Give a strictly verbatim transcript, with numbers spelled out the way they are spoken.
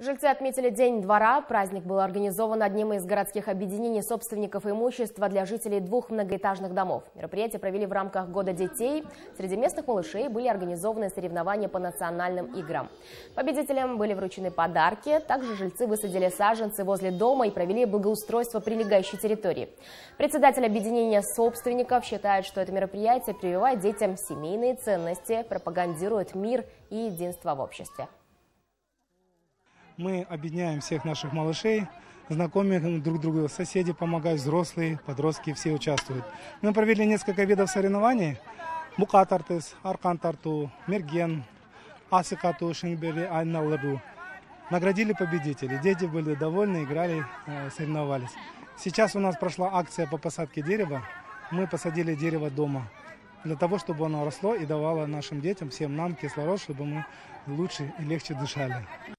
Жильцы отметили День двора. Праздник был организован одним из городских объединений собственников имущества для жителей двух многоэтажных домов. Мероприятие провели в рамках Года детей. Среди местных малышей были организованы соревнования по национальным играм. Победителям были вручены подарки. Также жильцы высадили саженцы возле дома и провели благоустройство прилегающей территории. Председатель объединения собственников считает, что это мероприятие прививает детям семейные ценности, пропагандирует мир и единство в обществе. Мы объединяем всех наших малышей, знакомим друг друга, соседи помогают, взрослые, подростки, все участвуют. Мы провели несколько видов соревнований. Букат Артес, Аркан Тарту, Мерген, Асикату, Шинбери, Айна Лабу. Наградили победителей. Дети были довольны, играли, соревновались. Сейчас у нас прошла акция по посадке дерева. Мы посадили дерево дома для того, чтобы оно росло и давало нашим детям, всем нам кислород, чтобы мы лучше и легче дышали.